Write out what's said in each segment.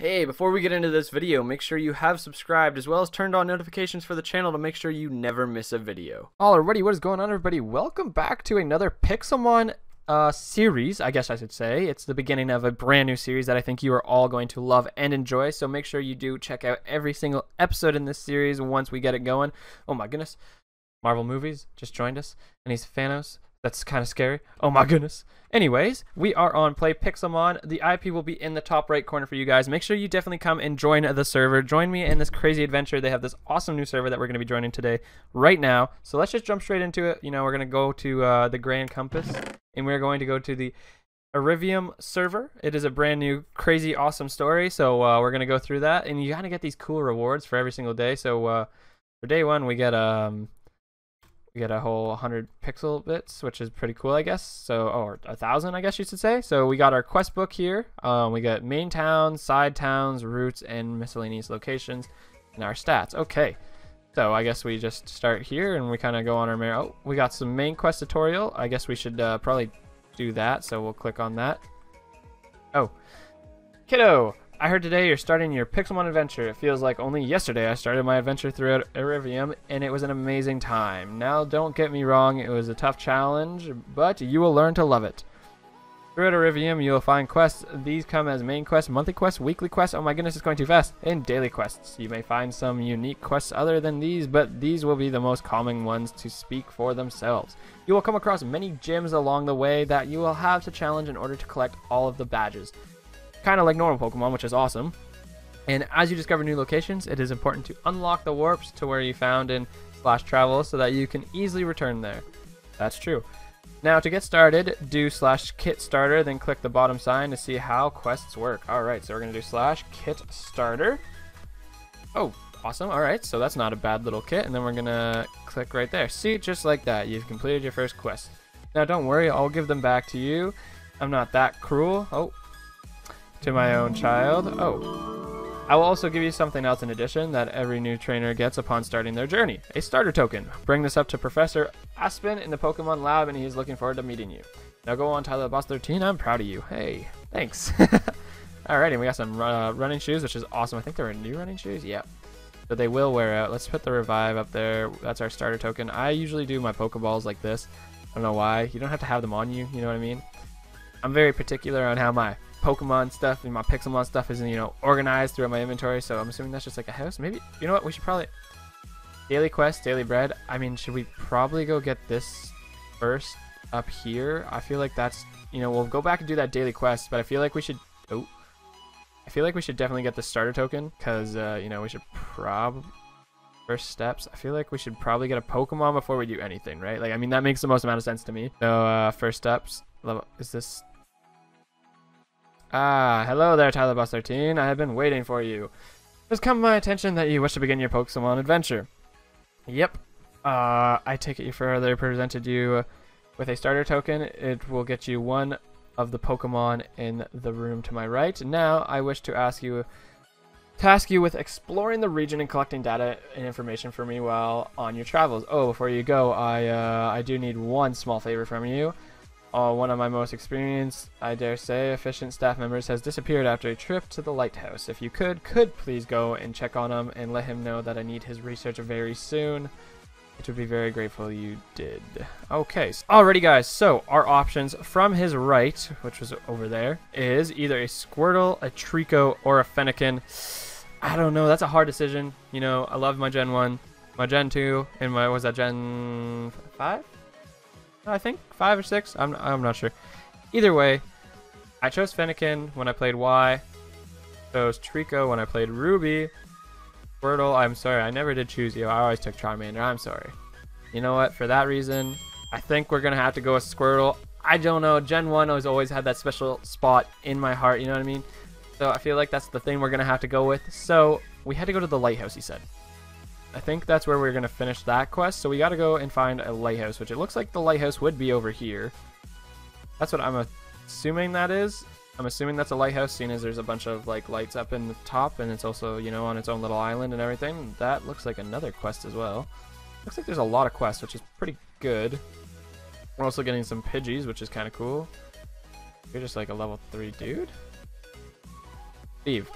Hey, before we get into this video, make sure you have subscribed as well as turned on notifications for the channel to make sure you never miss a video. Alrighty, what is going on everybody? Welcome back to another Pixelmon series, I guess I should say. It's the beginning of a brand new series that I think you are all going to love and enjoy, so make sure you do check out every single episode in this series once we get it going. Oh my goodness, Marvel Movies just joined us, and he's Thanos. That's kind of scary. Oh my goodness. Anyways, we are on Play Pixelmon. The IP will be in the top right corner for you guys. Make sure you definitely come and join the server. Join me in this crazy adventure. They have this awesome new server that we're going to be joining today, right now. So let's just jump straight into it. You know, we're going to go to the Grand Compass, and we're going to go to the Arivium server. It is a brand new, crazy, awesome story. So we're going to go through that, and you kind of get these cool rewards for every single day. So for day one, we get a whole 100 pixel bits, which is pretty cool, I guess. So, or 1,000, I guess you should say. So we got our quest book here. We got main towns, side towns, routes, and miscellaneous locations, and our stats. Okay, so I guess we just start here and we kind of go on our merry. Oh, we got some main quest tutorial. I guess we should probably do that. So we'll click on that. Oh, kiddo, I heard today you're starting your Pixelmon adventure. It feels like only yesterday I started my adventure throughout Arivium, and it was an amazing time. Now, don't get me wrong, it was a tough challenge, but you will learn to love it. Throughout Arivium, you'll find quests. These come as main quests, monthly quests, weekly quests, oh my goodness, it's going too fast, and daily quests. You may find some unique quests other than these, but these will be the most common ones to speak for themselves. You will come across many gyms along the way that you will have to challenge in order to collect all of the badges. Kind of like normal Pokemon, which is awesome. And as you discover new locations, it is important to unlock the warps to where you found in /travel so that you can easily return there. That's true. Now to get started, do /kit starter, then click the bottom sign to see how quests work. Alright, so we're going to do /kit starter. Oh, awesome. Alright, so that's not a bad little kit. And then we're going to click right there. See, just like that, you've completed your first quest. Now don't worry, I'll give them back to you. I'm not that cruel. Oh. To my own child. Oh, I will also give you something else in addition that every new trainer gets upon starting their journey, a starter token. Bring this up to Professor Aspen in the Pokemon lab, and he is looking forward to meeting you. Now go on, Tyler Boss 13. I'm proud of you. Hey, thanks. Alrighty, and we got some running shoes, which is awesome. I think they're new running shoes. Yep. But they will wear out. Let's put the revive up there. That's our starter token. I usually do my Pokeballs like this. I don't know why. You don't have to have them on you. You know what I mean? I'm very particular on how my Pokemon stuff and my Pixelmon stuff isn't, you know, organized throughout my inventory, so I'm assuming that's just like a house. Maybe, you know what, we should probably daily quest, daily bread. I mean, should we probably go get this first up here? I feel like that's, you know, we'll go back and do that daily quest, but I feel like we should, oh, I feel like we should definitely get the starter token because you know, we should probably first steps. I feel like we should probably get a Pokemon before we do anything, right? Like, I mean, that makes the most amount of sense to me. So first steps level is this. Ah, hello there, Tyler Boss 13. I have been waiting for you. It's come to my attention that you wish to begin your Pokemon adventure. Yep. I take it you further presented you with a starter token. It will get you one of the Pokemon in the room to my right. Now, I wish to task you with exploring the region and collecting data and information for me while on your travels. Oh, before you go, I do need one small favor from you. One of my most experienced, I dare say, efficient staff members has disappeared after a trip to the lighthouse. If you could please go and check on him and let him know that I need his research very soon. It would be very grateful you did. Okay. Alrighty, guys. So our options from his right, which was over there, is either a Squirtle, a Treecko, or a Fennekin. I don't know. That's a hard decision. You know, I love my Gen 1, my Gen 2, and my, what was that, Gen 5? I think 5 or 6. I'm not sure. Either way, I chose Fennekin when I played Y. Chose Treecko when I played Ruby. Squirtle. I'm sorry, I never did choose you. I always took Charmander. I'm sorry. You know what? For that reason, I think we're gonna have to go with Squirtle. I don't know. Gen 1 has always had that special spot in my heart. You know what I mean? So I feel like that's the thing we're gonna have to go with. So we had to go to the lighthouse. He said. I think that's where we're going to finish that quest, so we got to go and find a lighthouse, which it looks like the lighthouse would be over here. That's what I'm assuming that is. I'm assuming that's a lighthouse, seeing as there's a bunch of, like, lights up in the top, and it's also, you know, on its own little island and everything. That looks like another quest as well. Looks like there's a lot of quests, which is pretty good. We're also getting some Pidgeys, which is kind of cool. You're just, like, a level 3 dude. Steve.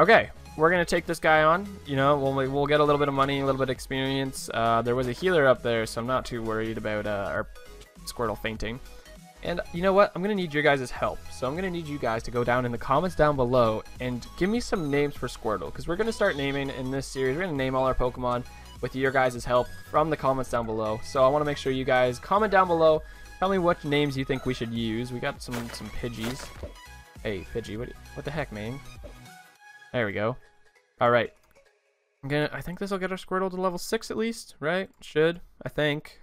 Okay, we're gonna take this guy on. You know, we'll get a little bit of money, a little bit of experience. There was a healer up there, so I'm not too worried about our Squirtle fainting. And you know what? I'm gonna need your guys' help. So I'm gonna need you guys to go down in the comments down below and give me some names for Squirtle, because we're gonna start naming in this series. We're gonna name all our Pokemon with your guys' help from the comments down below. So I want to make sure you guys comment down below. Tell me what names you think we should use. We got some Pidgeys. Hey Pidgey, what the heck, man? There we go. All right. I think this will get our Squirtle to level 6 at least, right? Should, I think.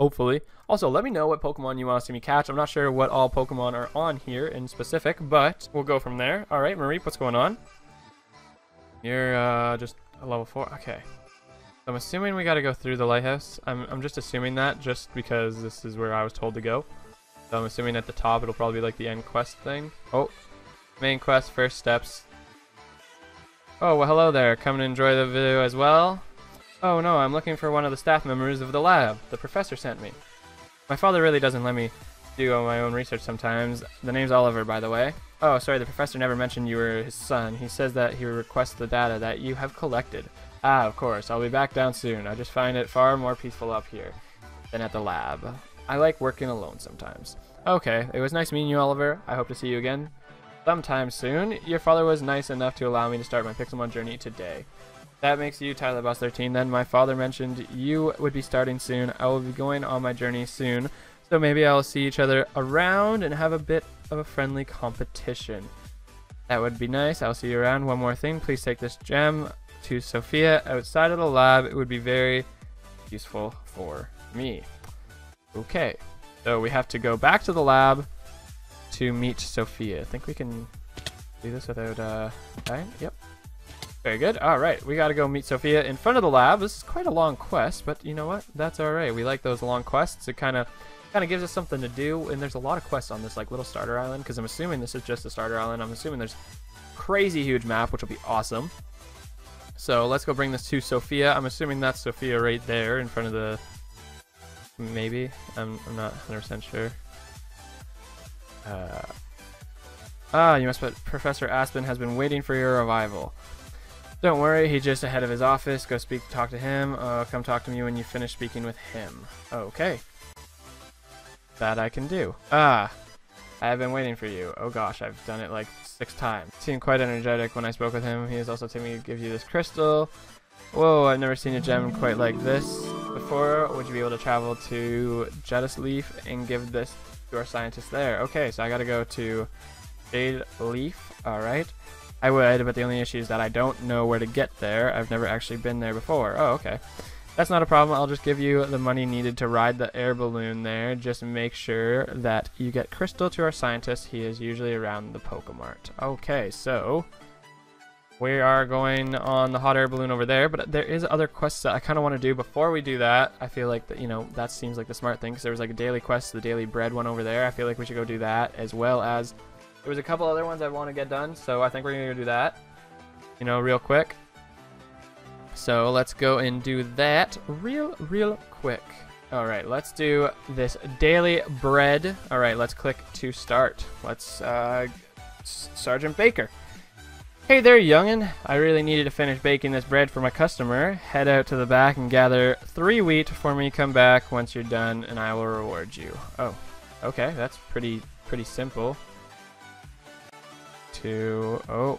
Hopefully. Also, let me know what Pokemon you want to see me catch. I'm not sure what all Pokemon are on here in specific, but we'll go from there. All right, Marie, what's going on? You're just a level 4. Okay. I'm assuming we got to go through the lighthouse. I'm just assuming that just because this is where I was told to go. So I'm assuming at the top it'll probably be like the end quest thing. Oh, main quest, first steps. Oh, well, hello there. Come and enjoy the video as well. Oh no, I'm looking for one of the staff members of the lab. The professor sent me. My father really doesn't let me do my own research sometimes. The name's Oliver, by the way. Oh, sorry, the professor never mentioned you were his son. He says that he requests the data that you have collected. Ah, of course. I'll be back down soon. I just find it far more peaceful up here than at the lab. I like working alone sometimes. Okay, it was nice meeting you, Oliver. I hope to see you again sometime soon. Your father was nice enough to allow me to start my Pixelmon journey today. That makes you Tyler Boss 13. Then my father mentioned you would be starting soon. I will be going on my journey soon, so maybe I'll see each other around and have a bit of a friendly competition. That would be nice. I'll see you around. One more thing. Please take this gem to Sophia outside of the lab. It would be very useful for me. Okay, so we have to go back to the lab to meet Sophia. I think we can do this without dying. Yep. Very good. All right, we got to go meet Sophia in front of the lab. This is quite a long quest, but you know what? That's all right. We like those long quests. It kind of gives us something to do, and there's a lot of quests on this like little starter island, because I'm assuming this is just a starter island. I'm assuming there's crazy huge map, which will be awesome. So let's go bring this to Sophia. I'm assuming that's Sophia right there in front of the... Maybe. I'm not 100% sure. You must... But Professor Aspen has been waiting for your arrival. Don't worry, he's just ahead of his office. Go talk to him. Come talk to me when you finish speaking with him. Okay. That I can do. Ah, I have been waiting for you. Oh gosh, I've done it like 6 times. Seemed quite energetic when I spoke with him. He has also told me to give you this crystal. Whoa, I've never seen a gem quite like this before. Would you be able to travel to Jettisleaf and give this to our scientist there? Okay, so I gotta go to Jadeleaf. Alright. I would, but the only issue is that I don't know where to get there. I've never actually been there before. Oh, okay. That's not a problem. I'll just give you the money needed to ride the air balloon there. Just make sure that you get Crystal to our scientist. He is usually around the Pokemart. Okay, so we are going on the hot air balloon over there, but there is other quests that I kind of want to do before we do that. I feel like that, you know, that seems like the smart thing, because there was like a daily quest, the daily bread one over there. I feel like we should go do that, as well as there was a couple other ones I want to get done, so I think we're going to go do that, you know, real quick. So let's go and do that real quick. All right, let's do this daily bread. All right, let's click to start. Let's, Sergeant Baker. Hey there, young'un. I really needed to finish baking this bread for my customer. Head out to the back and gather 3 wheat for me. Come back once you're done, and I will reward you. Oh, okay, that's pretty simple. Oh,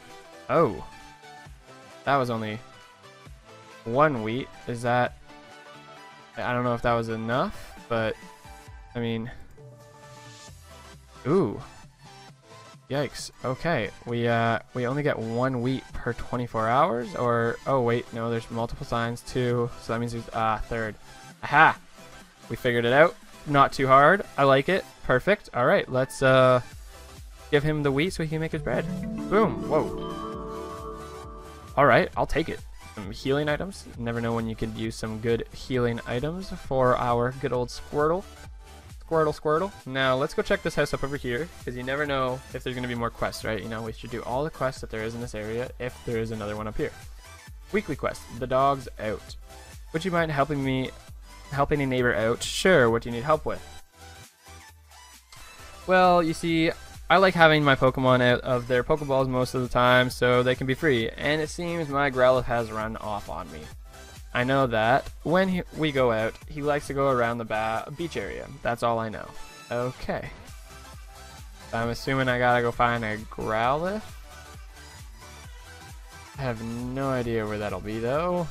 that was only 1 wheat. Is that... I don't know if that was enough, but I mean, ooh, yikes. Okay, we only get 1 wheat per 24 hours, or oh wait, no, there's multiple signs too, so that means there's third. Aha, we figured it out. Not too hard. I like it. Perfect. All right, let's give him the wheat so he can make his bread. Boom. Whoa. All right, I'll take it. Some healing items. Never know when you could use some good healing items for our good old Squirtle. Squirtle, Squirtle. Now let's go check this house up over here, because you never know if there's going to be more quests, right? You know, we should do all the quests that there is in this area if there is another one up here. Weekly quest. The dog's out. Would you mind helping a neighbor out? Sure. What do you need help with? Well, you see, I like having my Pokemon out of their Pokeballs most of the time so they can be free, and it seems my Growlithe has run off on me. I know that when we go out, he likes to go around the beach area. That's all I know. Okay. I'm assuming I gotta go find a Growlithe. I have no idea where that'll be though.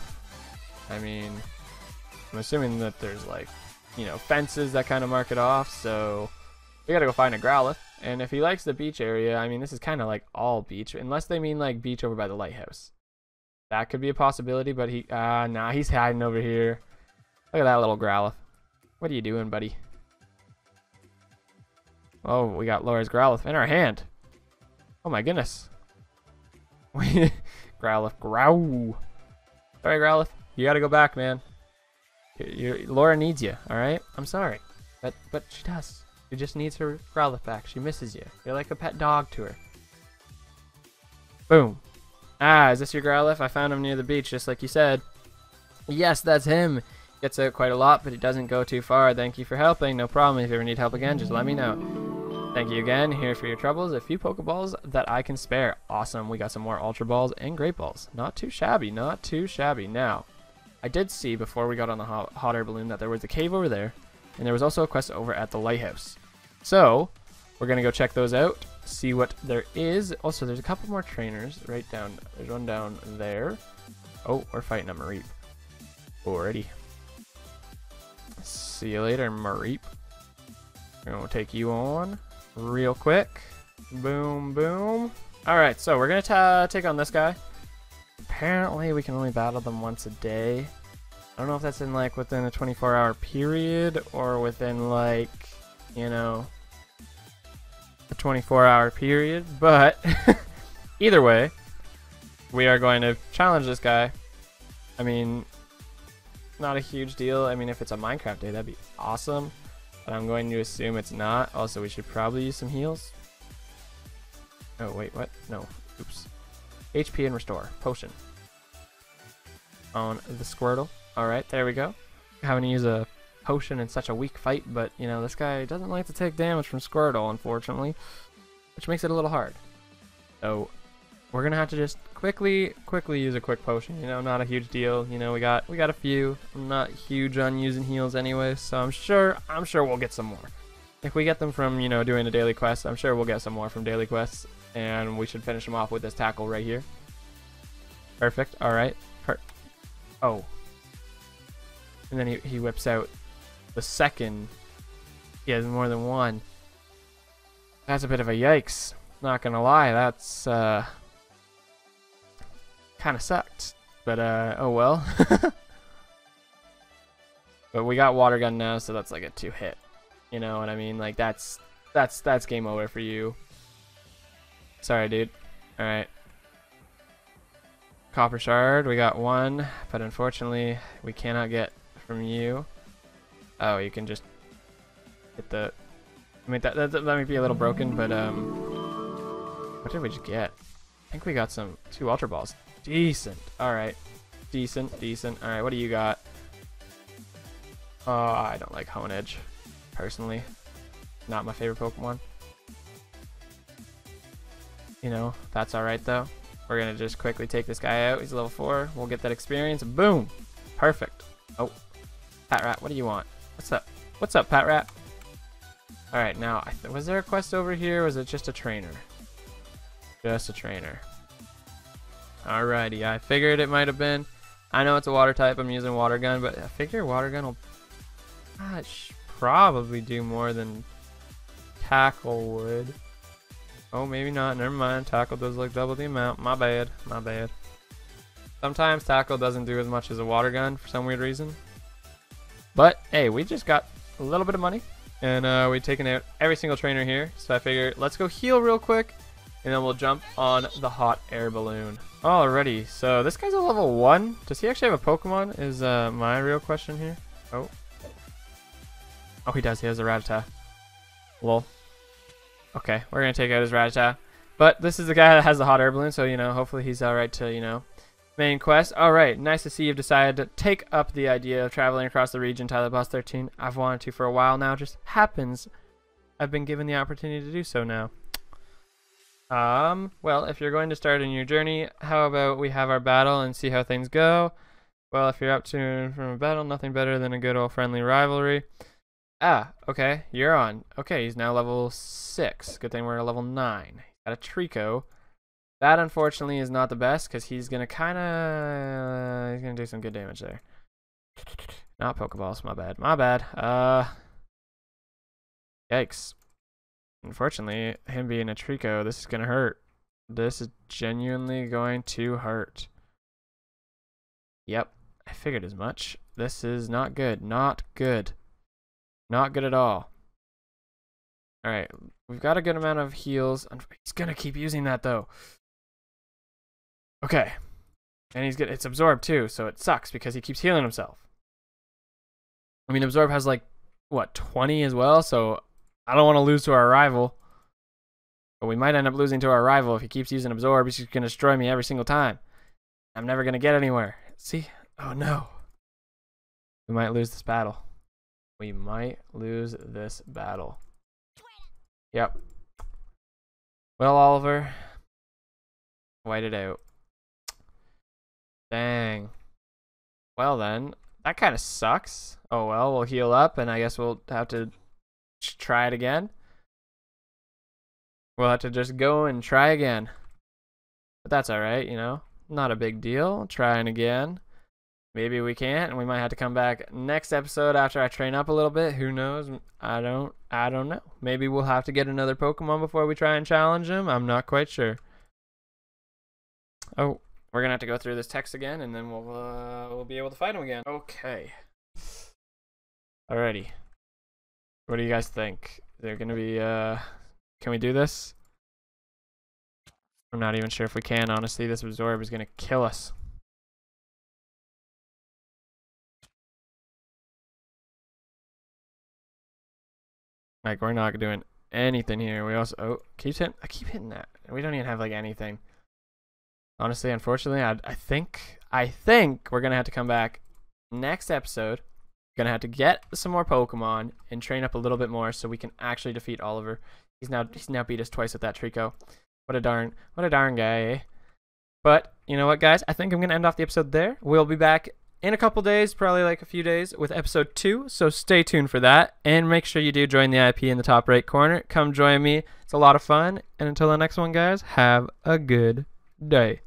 I mean, I'm assuming that there's like, you know, fences that kind of mark it off, so we gotta go find a Growlithe. And if he likes the beach area, I mean, this is kind of like all beach, unless they mean like beach over by the lighthouse. That could be a possibility, but he, nah, he's hiding over here. Look at that little Growlithe. What are you doing, buddy? Oh, we got Laura's Growlithe in our hand. Oh my goodness. Growlithe, growl. Sorry, Growlithe, you gotta go back, man. Laura needs you, all right? I'm sorry, but she does. She just needs her Growlithe back. She misses you. You're like a pet dog to her. Boom. Ah, is this your Growlithe? I found him near the beach, just like you said. Yes, that's him. Gets out quite a lot, but it doesn't go too far. Thank you for helping. No problem. If you ever need help again, just let me know. Thank you again. Here for your troubles. A few Pokeballs that I can spare. Awesome. We got some more Ultra Balls and Great Balls. Not too shabby. Not too shabby. Now, I did see before we got on the hot air balloon that there was a cave over there. And there was also a quest over at the lighthouse. So, we're going to go check those out, see what there is. Also, there's a couple more trainers right down. There's one down there. Oh, we're fighting a Mareep. Already. See you later, Mareep. We're going to take you on real quick. Boom, boom. Alright, so we're going to take on this guy. Apparently, we can only battle them once a day. I don't know if that's in like within a 24-hour period or within like, you know, a 24-hour period, but either way, we are going to challenge this guy. I mean, not a huge deal. I mean, if it's a Minecraft day, that'd be awesome, but I'm going to assume it's not. Also, we should probably use some heals. Oh, wait, what? No, oops. HP and restore potion on the Squirtle. Alright, there we go. Having to use a potion in such a weak fight, but, you know, this guy doesn't like to take damage from Squirtle, unfortunately, which makes it a little hard. So, we're going to have to just quickly use a quick potion, you know, not a huge deal. You know, we got a few. I'm not huge on using heals anyway, so I'm sure we'll get some more. If we get them from, you know, doing a daily quest, I'm sure we'll get some more from daily quests, and we should finish them off with this tackle right here. Perfect, alright. Oh. And then he whips out the second. He has more than one. That's a bit of a yikes. Not gonna lie, that's kind of sucked. But oh well. But we got water gun now, so that's like a 2-hit. You know what I mean? Like that's game over for you. Sorry, dude. All right. Copper shard, we got one, but unfortunately we cannot get from you. Oh, you can just hit the, I mean, that might be a little broken, but what did we just get? I think we got some 2 Ultra Balls. Decent. All right, decent. All right, what do you got? Oh, I don't like Honedge personally. Not my favorite Pokemon. You know, that's all right though. We're gonna just quickly take this guy out. He's level 4. We'll get that experience. Boom. Perfect. Oh, Pat Rat, what do you want? What's up? What's up, Pat Rat? All right, now was there a quest over here? Or was it just a trainer? Just a trainer. Alrighty, I figured it might have been. I know it's a water type. I'm using water gun, but I figure water gun will probably do more than tackle would. Oh, maybe not. Never mind. Tackle does like double the amount. My bad. My bad. Sometimes tackle doesn't do as much as a water gun for some weird reason. But hey, we just got a little bit of money, and we've taken out every single trainer here. So I figured let's go heal real quick, and then we'll jump on the hot air balloon. Alrighty. So this guy's a level 1. Does he actually have a Pokemon? Is my real question here? Oh. Oh, he does. He has a Rattata. Lol. Okay, we're going to take out his Rattata. But this is the guy that has the hot air balloon, so, you know, hopefully he's alright to, you know, main quest. Alright, nice to see you've decided to take up the idea of traveling across the region, Tyler Boss 13. I've wanted to for a while now. Just happens I've been given the opportunity to do so now. Well, if you're going to start a new journey, how about we have our battle and see how things go? Well, if you're up to from a battle, nothing better than a good old friendly rivalry. Ah, okay, you're on. Okay, he's now level 6. Good thing we're at level 9. Got a Trico. That, unfortunately, is not the best, because he's going to kind of... he's going to do some good damage there. Not Pokeballs, my bad. My bad. Yikes. Unfortunately, him being a Trico, this is going to hurt. This is genuinely going to hurt. Yep, I figured as much. This is not good. Not good. Not good at all. Alright, we've got a good amount of heals. He's going to keep using that, though. Okay. And he's it's absorbed, too, so it sucks because he keeps healing himself. I mean, absorb has, like, what, 20 as well? So I don't want to lose to our rival. But we might end up losing to our rival if he keeps using absorb. He's just going to destroy me every single time. I'm never going to get anywhere. See? Oh, no. We might lose this battle. We might lose this battle. Yep. Well, Oliver. Wait it out. Dang. Well, then. That kind of sucks. Oh, well, we'll heal up, and I guess we'll have to try it again. We'll have to just go and try again. But that's alright, you know. Not a big deal. Trying again. Maybe we can't, and we might have to come back next episode after I train up a little bit. Who knows? I don't know. Maybe we'll have to get another Pokemon before we try and challenge him. I'm not quite sure. Oh, we're gonna have to go through this text again, and then we'll be able to fight him again. Okay. Alrighty. What do you guys think? They're gonna be can we do this? I'm not even sure if we can. Honestly, this absorb is gonna kill us. Like, we're not doing anything here. We also I keep hitting that. We don't even have like anything. Honestly, unfortunately, I think we're gonna have to come back next episode. We're gonna have to get some more Pokemon and train up a little bit more so we can actually defeat Oliver. He's now beat us twice with that Trico. What a darn guy. But you know what, guys? I think I'm gonna end off the episode there. We'll be back in a couple days, probably like a few days, with episode 2, so stay tuned for that, and make sure you do join the IP in the top right corner. Come join me, it's a lot of fun, and until the next one, guys, have a good day.